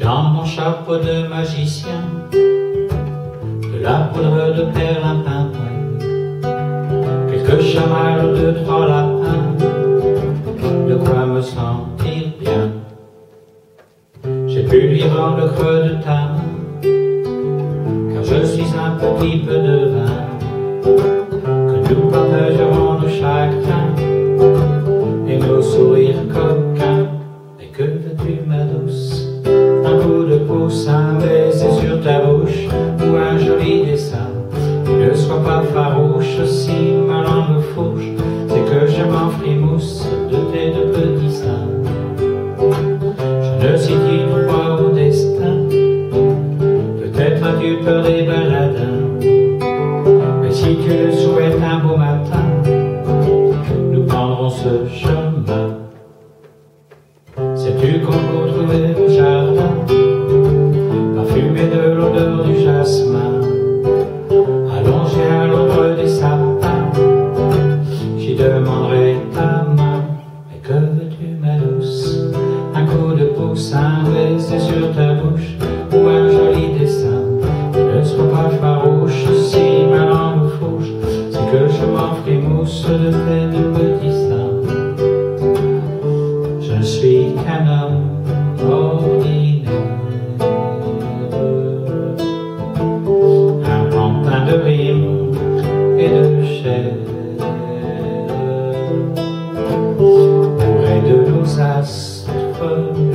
dans mon chapeau de magicien, de la poudre de perlimpinpin, quelques chamelles, deux, trois lapins, de quoi me sentir bien. J'ai pu vivre dans le creux de ta main, car je suis un petit peu de vin, que nous partagerons nos chagrins et nos sourires coquins. Et que veux-tu, ma douce? Un coup de pouce, un baiser sur ta bouche, ou un joli dessin. Ne sois pas farouche, si ma langue me fourche, c'est que je m'enfrimousse de tes deux petits seins. Je ne sais-tu pas au destin, peut-être as-tu peur des baladins, mais si tu le souhaites un beau matin, nous prendrons ce chemin. Sais-tu qu'on peut trouver au jardin, parfumé de l'odeur du jasmin, allongé à l'ombre des sapins, j'y demanderai ta main. Mais que veux-tu, ma douce? Un coup de pouce, un baiser sur ta bouche, ou un joli dessin. Ne sois pas farouche, si ma langue me fourche, c'est que je m'enfrimousse de tes deux petits seins. Je suis qu'un homme ordinaire, un pantin de rimes et de chair, bourré de nos astres.